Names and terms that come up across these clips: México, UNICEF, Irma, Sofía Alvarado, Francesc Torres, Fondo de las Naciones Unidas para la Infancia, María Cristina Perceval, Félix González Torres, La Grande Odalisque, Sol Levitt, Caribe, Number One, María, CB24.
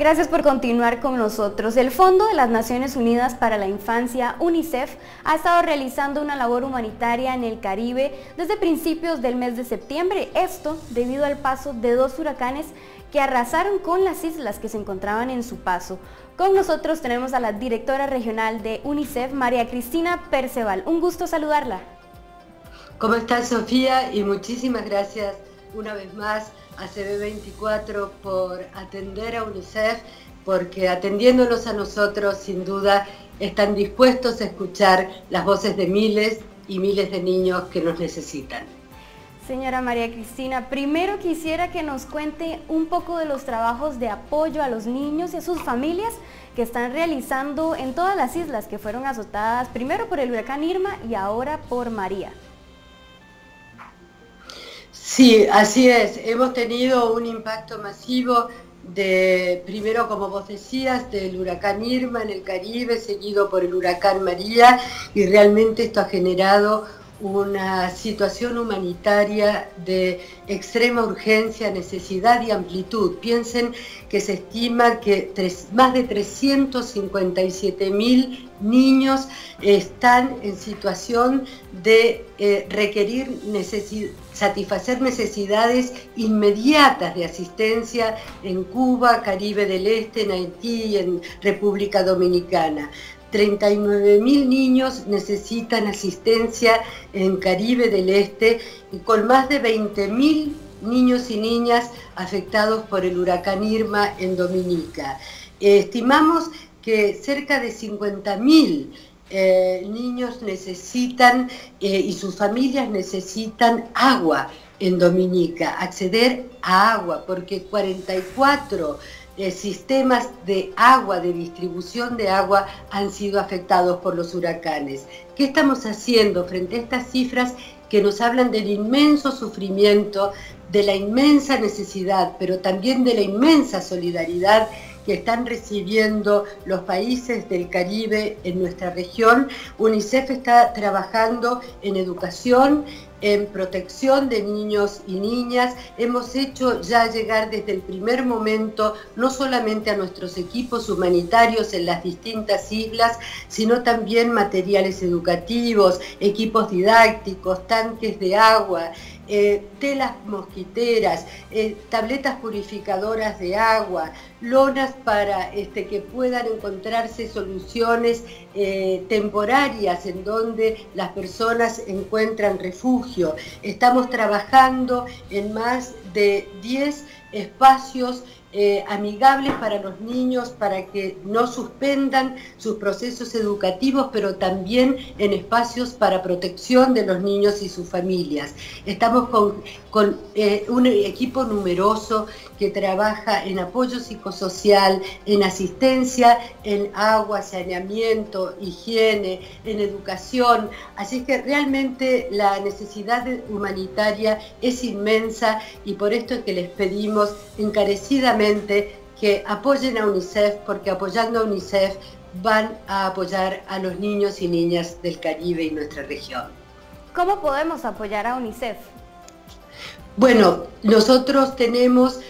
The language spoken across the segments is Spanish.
Gracias por continuar con nosotros. El Fondo de las Naciones Unidas para la Infancia, UNICEF, ha estado realizando una labor humanitaria en el Caribe desde principios del mes de septiembre. Esto debido al paso de dos huracanes que arrasaron con las islas que se encontraban en su paso. Con nosotros tenemos a la directora regional de UNICEF, María Cristina Perceval. Un gusto saludarla. ¿Cómo estás, Sofía? Y muchísimas gracias una vez más a CB24 por atender a UNICEF, porque atendiéndonos a nosotros, sin duda, están dispuestos a escuchar las voces de miles y miles de niños que nos necesitan. Señora María Cristina, primero quisiera que nos cuente un poco de los trabajos de apoyo a los niños y a sus familias que están realizando en todas las islas que fueron azotadas, primero por el huracán Irma y ahora por María. Sí, así es. Hemos tenido un impacto masivo primero, como vos decías, del huracán Irma en el Caribe, seguido por el huracán María, y realmente esto ha generado una situación humanitaria de extrema urgencia, necesidad y amplitud. Piensen que se estima que más de 357.000 niños están en situación de satisfacer necesidades inmediatas de asistencia en Cuba, Caribe del Este, en Haití y en República Dominicana. 39.000 niños necesitan asistencia en Caribe del Este, y con más de 20.000 niños y niñas afectados por el huracán Irma en Dominica. Estimamos que cerca de 50.000 niños necesitan y sus familias necesitan agua en Dominica, acceder a agua, porque 44 sistemas de agua, de distribución de agua, han sido afectados por los huracanes. ¿Qué estamos haciendo frente a estas cifras que nos hablan del inmenso sufrimiento, de la inmensa necesidad, pero también de la inmensa solidaridad que están recibiendo los países del Caribe en nuestra región? UNICEF está trabajando en educación, en protección de niños y niñas. Hemos hecho ya llegar desde el primer momento, no solamente a nuestros equipos humanitarios en las distintas islas, sino también materiales educativos, equipos didácticos, tanques de agua, telas mosquiteras, tabletas purificadoras de agua, lonas para que puedan encontrarse soluciones temporarias en donde las personas encuentran refugio. Estamos trabajando en más de 10 espacios amigables para los niños, para que no suspendan sus procesos educativos, pero también en espacios para protección de los niños y sus familias. Estamos con un equipo numeroso que trabaja en apoyo psicosocial, en asistencia, en agua, saneamiento, higiene, en educación. Así que realmente la necesidad humanitaria es inmensa, y por esto es que les pedimos encarecidamente que apoyen a UNICEF, porque apoyando a UNICEF van a apoyar a los niños y niñas del Caribe y nuestra región. ¿Cómo podemos apoyar a UNICEF? Bueno, nosotros tenemos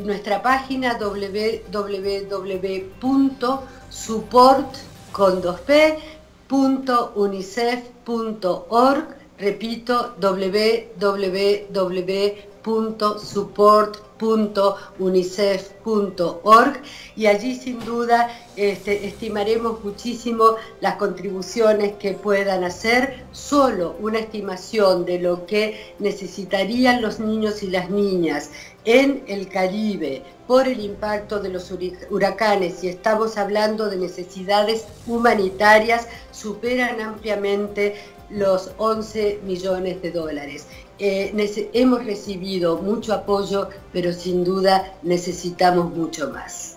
nuestra página www.support.unicef.org, repito, www.support.unicef.org, y allí sin duda estimaremos muchísimo las contribuciones que puedan hacer. Solo una estimación de lo que necesitarían los niños y las niñas en el Caribe por el impacto de los huracanes, y estamos hablando de necesidades humanitarias, superan ampliamente los 11 millones de dólares. Hemos recibido mucho apoyo, pero sin duda necesitamos mucho más.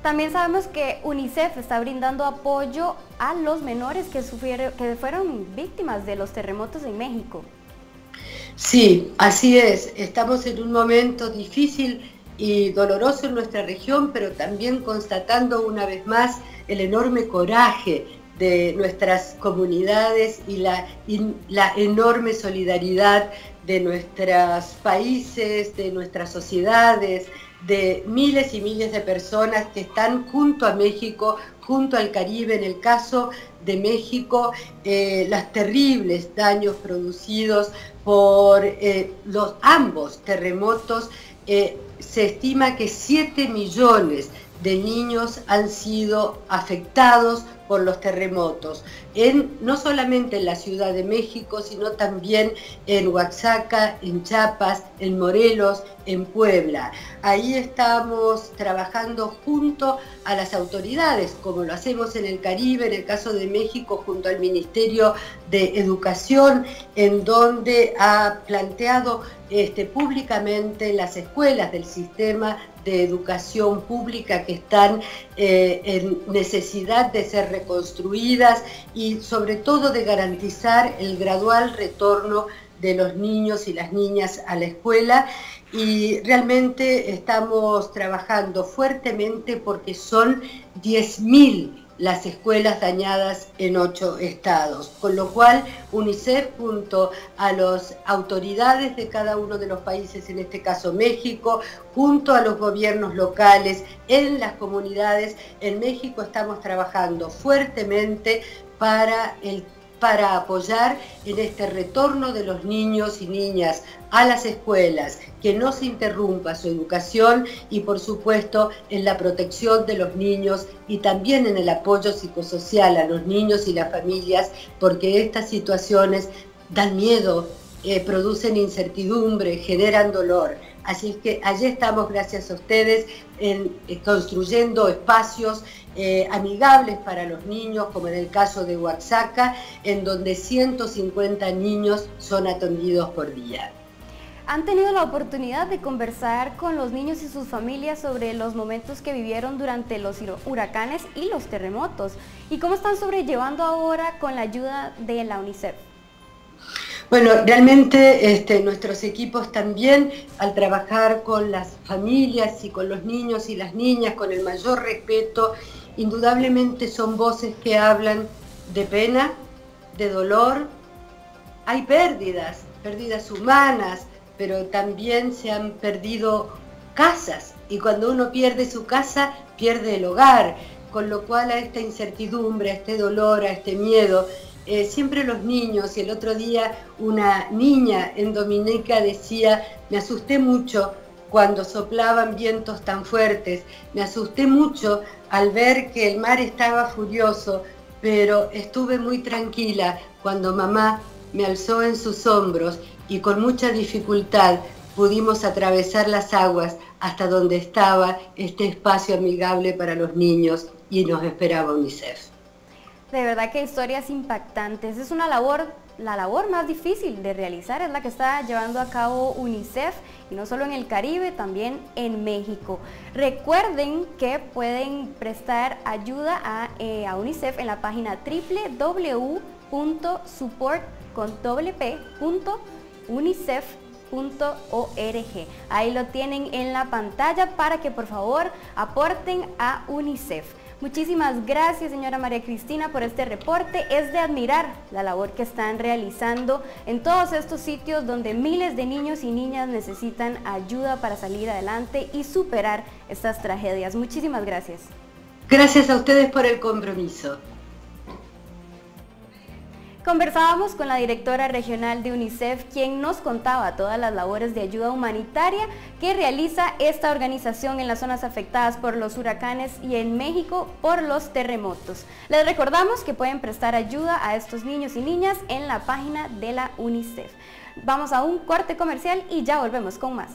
También sabemos que UNICEF está brindando apoyo a los menores que fueron víctimas de los terremotos en México. Sí, así es. Estamos en un momento difícil y doloroso en nuestra región, pero también constatando una vez más el enorme coraje de nuestras comunidades y la enorme solidaridad de nuestros países, de nuestras sociedades, de miles y miles de personas que están junto a México, junto al Caribe, en el caso de México, los terribles daños producidos por ambos terremotos. Se estima que 7 millones de niños han sido afectados por los terremotos, no solamente en la Ciudad de México, sino también en Oaxaca, en Chiapas, en Morelos, en Puebla. Ahí estamos trabajando junto a las autoridades, como lo hacemos en el Caribe, en el caso de México, junto al Ministerio de Educación, en donde ha planteado públicamente las escuelas del sistema de educación pública que están en necesidad de ser reconstruidas y sobre todo de garantizar el gradual retorno de los niños y las niñas a la escuela, y realmente estamos trabajando fuertemente porque son 10.000 las escuelas dañadas en 8 estados, con lo cual UNICEF junto a las autoridades de cada uno de los países, en este caso México, junto a los gobiernos locales, en las comunidades, en México estamos trabajando fuertemente para apoyar en este retorno de los niños y niñas a las escuelas, que no se interrumpa su educación y por supuesto en la protección de los niños y también en el apoyo psicosocial a los niños y las familias, porque estas situaciones dan miedo, producen incertidumbre, generan dolor. Así es que allí estamos, gracias a ustedes, construyendo espacios amigables para los niños, como en el caso de Oaxaca, en donde 150 niños son atendidos por día. ¿Han tenido la oportunidad de conversar con los niños y sus familias sobre los momentos que vivieron durante los huracanes y los terremotos? ¿Y cómo están sobrellevando ahora con la ayuda de la UNICEF? Bueno, realmente nuestros equipos también, al trabajar con las familias y con los niños y las niñas, con el mayor respeto, indudablemente son voces que hablan de pena, de dolor. Hay pérdidas, pérdidas humanas, pero también se han perdido casas, y cuando uno pierde su casa, pierde el hogar, con lo cual a esta incertidumbre, a este dolor, a este miedo, siempre los niños, y el otro día una niña en Dominica decía: me asusté mucho cuando soplaban vientos tan fuertes, me asusté mucho al ver que el mar estaba furioso, pero estuve muy tranquila cuando mamá me alzó en sus hombros y con mucha dificultad pudimos atravesar las aguas hasta donde estaba este espacio amigable para los niños y nos esperaba UNICEF. De verdad que historias impactantes. Es una labor, la labor más difícil de realizar es la que está llevando a cabo UNICEF, y no solo en el Caribe, también en México. Recuerden que pueden prestar ayuda a UNICEF en la página www.support.unicef.org. Ahí lo tienen en la pantalla para que por favor aporten a UNICEF. Muchísimas gracias, señora María Cristina, por este reporte. Es de admirar la labor que están realizando en todos estos sitios donde miles de niños y niñas necesitan ayuda para salir adelante y superar estas tragedias. Muchísimas gracias. Gracias a ustedes por el compromiso. Conversábamos con la directora regional de UNICEF, quien nos contaba todas las labores de ayuda humanitaria que realiza esta organización en las zonas afectadas por los huracanes y en México por los terremotos. Les recordamos que pueden prestar ayuda a estos niños y niñas en la página de la UNICEF. Vamos a un corte comercial y ya volvemos con más.